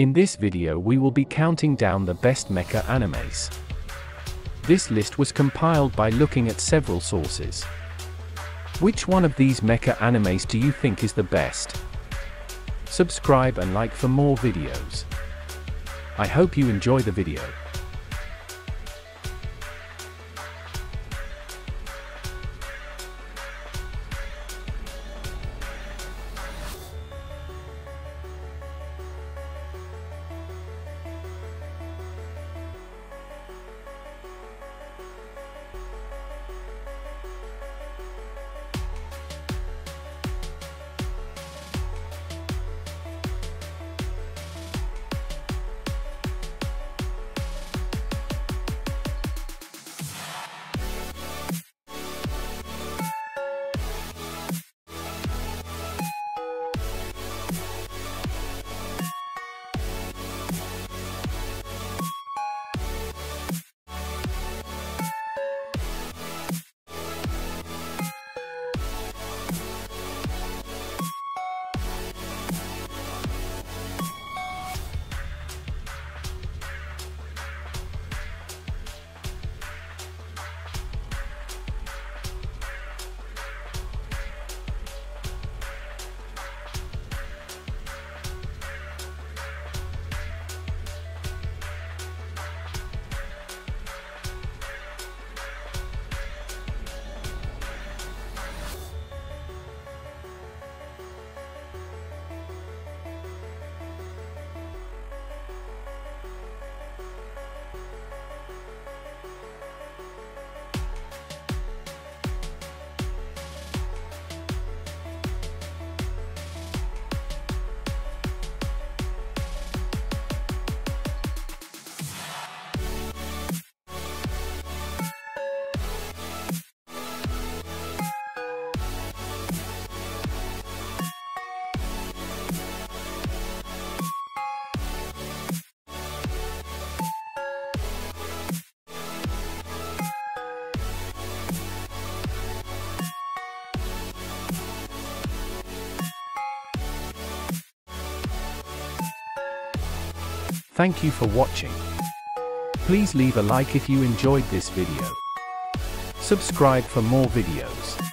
In this video we will be counting down the best mecha animes. This list was compiled by looking at several sources. Which one of these mecha animes do you think is the best? Subscribe and like for more videos. I hope you enjoy the video. Thank you for watching. Please leave a like if you enjoyed this video. Subscribe for more videos.